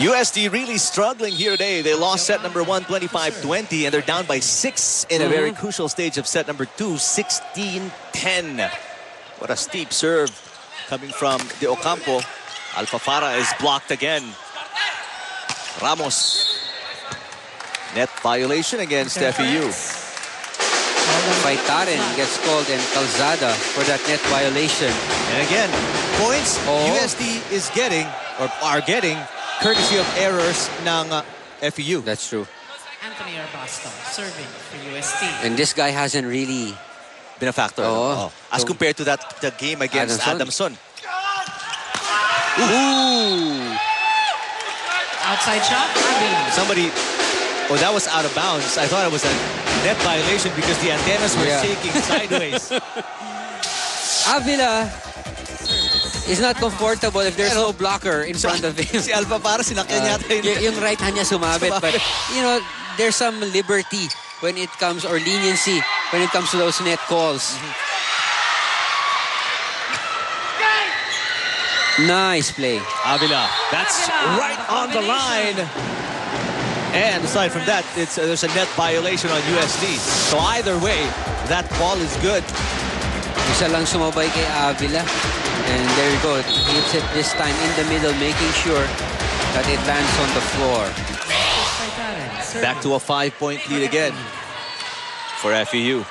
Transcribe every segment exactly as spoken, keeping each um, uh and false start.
U S D really struggling here today. They lost set number one, twenty-five twenty, and they're down by six in a very mm-hmm. crucial stage of set number two, sixteen ten. What a steep serve coming from De Ocampo. Alfafara is blocked again. Ramos. Net violation against F E U. Baitarin gets called and Calzada for that net violation. And again, points oh. U S D is getting, or are getting, courtesy of errors ng uh, F E U. That's true. Anthony Arbasto serving for U S D. And this guy hasn't really been a factor. Oh. Oh. As so, compared to that the game against Adamson. Adamson. Ooh. Outside shot. Somebody, oh, that was out of bounds. I thought it was a net violation because the antennas were yeah. shaking sideways. Avila is not comfortable if there's no blocker in front of him. Si Alfafara sinakyan uh, yata yun. Yung right hand niya sumabit, but you know, there's some liberty when it comes, or leniency when it comes to those net calls. Mm-hmm. Nice play. Avila, that's Avila, right on the line. And aside from that, it's, uh, there's a net violation on U S D. So either way, that ball is good. Isa lang sumabay kay Avila. And there you go. He hits it this time in the middle, making sure that it lands on the floor. Back to a five-point lead again for F E U.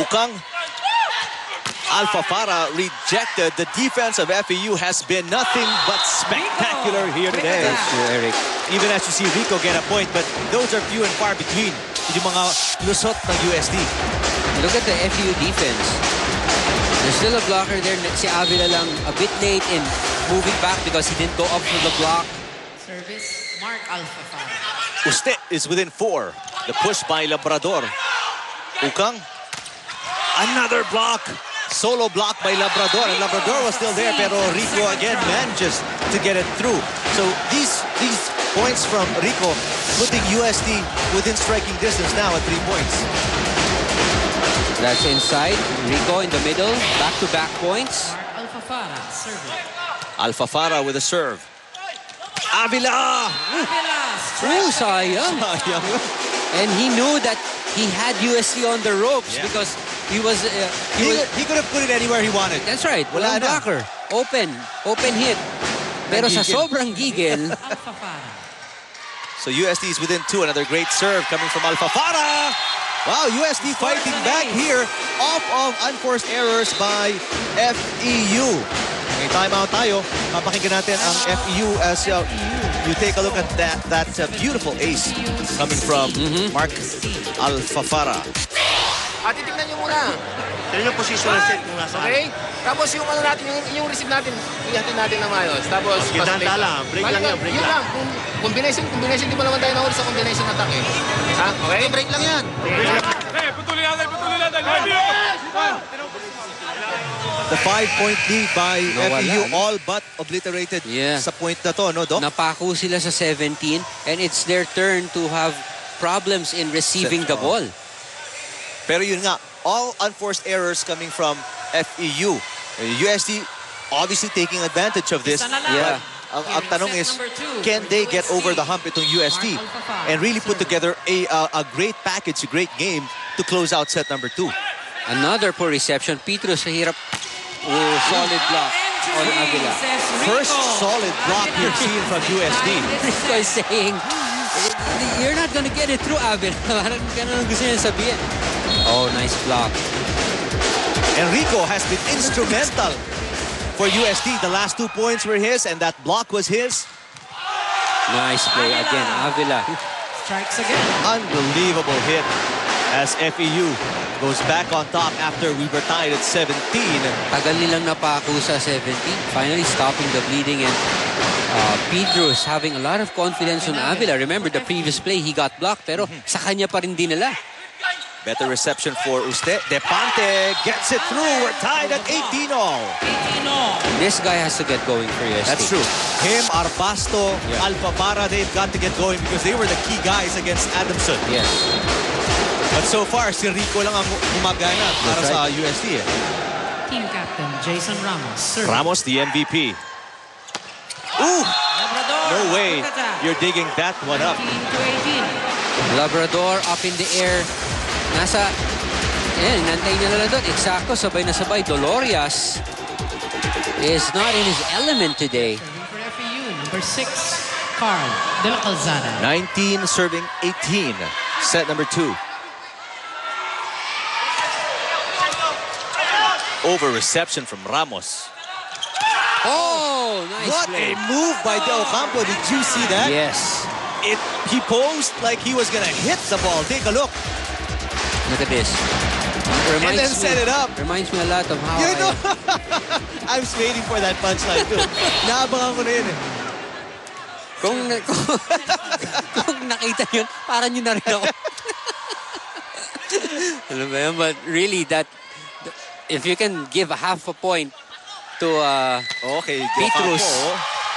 Ukang. Alfafara rejected. The defense of F E U has been nothing but spectacular here today. Eric. Even as you see Rico get a point, but those are few and far between. Yung mga lusot ng U S D. Look at the F E U defense. There's still a blocker there. Si Avila lang a bit late in moving back because he didn't go up for the block. Service, Mark Alfafara. Uste is within four. The push by Labrador. Ukang. Another block. Solo block by Labrador. And Labrador was still there, pero Rico again manages to get it through. So these, these points from Rico putting U S D within striking distance now at three points. That's inside. Rico in the middle. Back-to-back points. Alfafara serving. Alfafara with a serve. Avila! Avila! Sayang. And he knew that he had U S D on the ropes yeah. because he was... Uh, he, he, was could, he could have put it anywhere he wanted. That's right. Wala blocker. Open. Open hit. Pero sa sobrang gigil... So U S D is within two. Another great serve coming from Alfafara! Wow, U S D fighting back here off of unforced errors by F E U. May timeout tayo. Papakinggan natin ang F E U as uh, you take a look at that, that uh, beautiful ace coming from mm-hmm. Mark Alfafara. At titignan nyo muna. Tignan yung position ng set kung nasaan. Okay? Tapos yung ano natin, yung, yung receive natin, ihatin natin na mayos. Tapos, okay, danda lang. Break lang yan, break lang. Combination, combination, di ba naman tayo nahuli sa combination attack eh. Ha? Okay? So, break lang yan. Hey, putuli natin, putuli natin. The five-point lead by no, F E U wala. All but obliterated yeah. sa point na to, no, Doc? Napako sila sa seventeen and it's their turn to have problems in receiving set, the ball. Pero yun nga, all unforced errors coming from F E U. U S D obviously taking advantage of this. Yeah. Ang, ang tanong is, can they get over the hump itong U S D and really put together a, a, a great package, a great game to close out set number two? Another poor reception. Petrus, hirap. Oh, solid block on Avila. First solid block you're seeing from U S D. Rico is saying, you're not going to get it through, Avila. Parang ganun ang gusto niya sabihin. Oh, nice block. Enrico has been instrumental for U S D. The last two points were his, and that block was his. Nice play Avila. Again, Avila. Strikes again. Unbelievable hit as F E U goes back on top after we were tied at seventeen. Tagal nilang napako sa seventeen. Finally stopping the bleeding, and uh, Pedro's having a lot of confidence on Avila. Remember the previous play, he got blocked, pero sa kanya pa rin din nila. Better reception for Uste. Depante gets it through. We're tied at eighteen all. eighteen all. This guy has to get going for U S D. That's true. Him, Arbasto, yeah. Alfafara, they've got to get going because they were the key guys against Adamson. Yes. But so far, si Rico lang ang gumagana para right. sa U S D. Eh. Team captain Jason Ramos. Sir. Ramos, the M V P. Ooh! Labrador. no way you're digging that one up. Labrador up in the air. Nasa, ayan, nantayin niya lang doon. Exacto, sabay na sabay. Dolores is not in his element today. For F E U, number six, Carl Del Calzada. nineteen serving eighteen, set number two. Over reception from Ramos. Oh, nice What play. a move by De Ocampo. Did you see that? Yes. It, he posed like he was going to hit the ball. Take a look. Look at this. Reminds and then me, set it up. Reminds me a lot of how you know, I... I was waiting for that punchline too. Naabangan ko na yun eh. Kung, kung, kung nakita yun, parang yun na rin ako. Alam mo yun, but really that... If you can give a half a point to uh, okay, Petrus,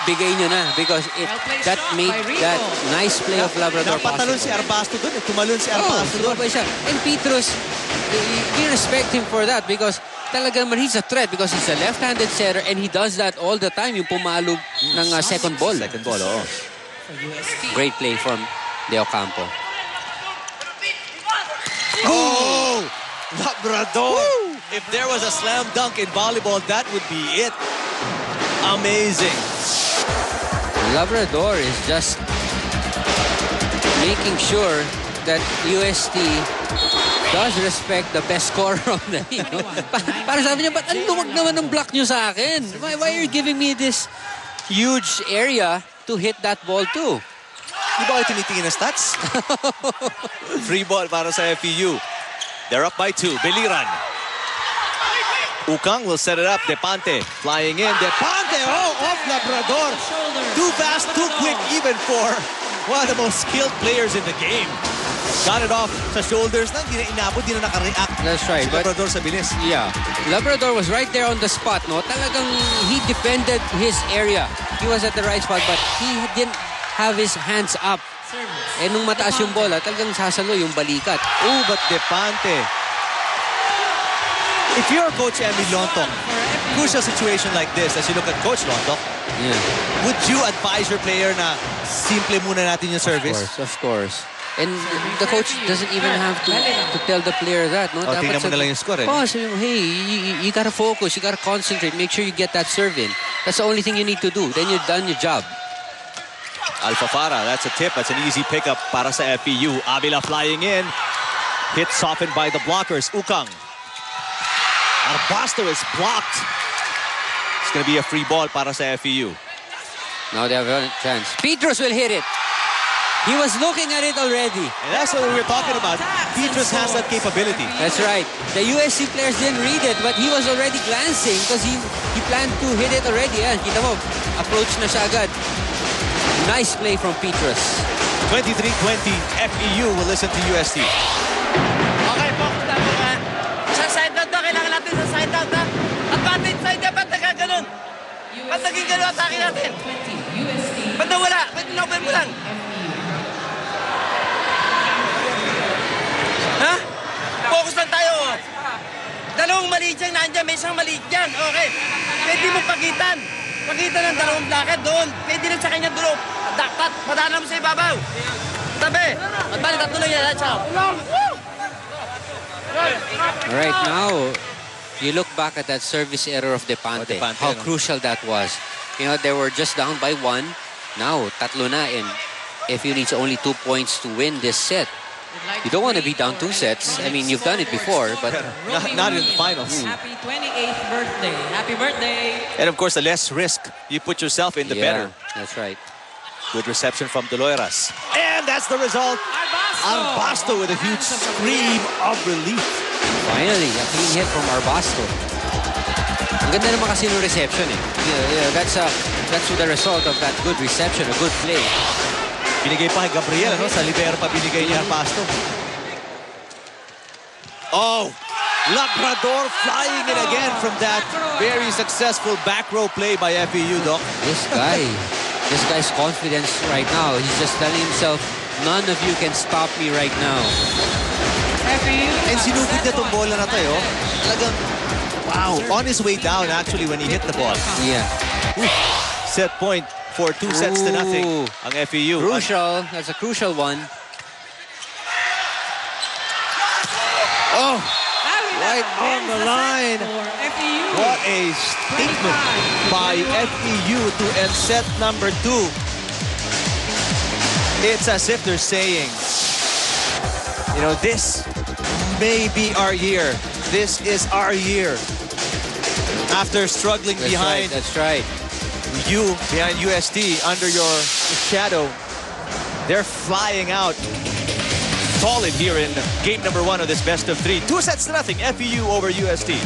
bigay nyo na because it, that made that nice play of Labrador possible. Napatalon si Arbasto doon, tumalon si Arbasto doon. And Petrus, we respect him for that because talaga naman he's a threat because he's a left-handed setter and he does that all the time, yung pumalog ng uh, second ball. Second ball, oo. Great play from De Ocampo. Oh! Labrador! Woo! If there was a slam dunk in volleyball, that would be it. Amazing. Labrador is just making sure that U S D does respect the best scorer on the team. Para sabi niya, ba't ang luwag naman ng block niyo sa akin? Why, why are you giving me this huge area to hit that ball too? Di ba kayo tinitingin na stats? Free ball para sa F E U. They're up by two. Beliran. Ukang will set it up. Depante flying in. Depante! Oh, off Labrador. Too fast, too quick, even for one of the most skilled players in the game. Got it off sa shoulders. Hindi na inabot, hindi na nakareact. That's right. Si Labrador sa bilis. Yeah. Labrador was right there on the spot, no? Talagang he defended his area. He was at the right spot, but he didn't have his hands up. Eh, nung mataas yung bola, talagang sasalo yung balikat. Oh, but Depante... If you're Coach Emilio Lonto, crucial situation like this, as you look at Coach Lonto, yeah. would you advise your player na simple muna natin yung service? Of course, of course. And the coach doesn't even have to, to tell the player that. No? Oh, tingnan mo na lang yung score. Eh? Oh, so, hey, you, you gotta focus, you gotta concentrate, make sure you get that serve in. That's the only thing you need to do. Then you've done your job. Alfafara, that's a tip. That's an easy pickup para sa F E U. Avila flying in. Hit softened by the blockers. Ukang. Arbasto is blocked. It's going to be a free ball para sa F E U. Now they have a chance. Petrus will hit it. He was looking at it already. And that's what we were talking about. Petrus has that capability. That's right. The U S C players didn't read it, but he was already glancing because he, he planned to hit it already. Yeah, kita mo, approach na siya agad. Nice play from Petrus. twenty-three twenty, F E U will listen to U S C. Okay, focus na. Advantage side niya, ba't nagkaganon? Ba't naging gano'n ang atake natin? Ba't nawala? Ba't inopen mo lang? Ha? Focus lang tayo. Dalawang maliit siyang nandiyan, may isang maliit yan. Okay. Pwede mo pagitan. Pagitan ng dalawang blakad doon. Pwede lang sa kanya drop. Daktat, madala mo sa ibabaw. Tabi. Matbali, tatlo lang yan. Ciao. Right now, you look back at that service error of Depante, oh, Depante how no? crucial that was. You know, they were just down by one. Now, tatlo na, and F U needs only two points to win this set. You don't want to be down two sets. I mean, you've done it before, but not, not in the finals. Happy twenty-eighth birthday. Happy birthday. And of course, the less risk you put yourself in, the yeah, better. That's right. Good reception from Dolores. And that's the result. Arbasto with a huge scream of relief. Finally, a clean hit from Arbasto. Ang ganda naman kasi yung reception eh. Yeah, yeah, that's, a, that's the result of that good reception, a good play. Binigay pa kay Gabriel, no? Sa libero pa binigay niya Arbasto. Oh! Labrador flying in again from that very successful back row play by F E U, Doc. This guy, this guy's confidence right now. He's just telling himself, none of you can stop me right now. And sinubig na itong bola na tayo. Talagang, wow, on his way down actually when he hit the ball. Yeah. Set point for two sets Ooh. to nothing ang F E U. Crucial. That's a crucial one. Oh, right on the line. What a statement by F E U to end set number two. It's as if they're saying, you know, this may be our year. This is our year. After struggling that's behind. Right, that's right. You behind U S D under your shadow. They're flying out. Solid here in game number one of this best of three. Two sets to nothing. F E U over U S D.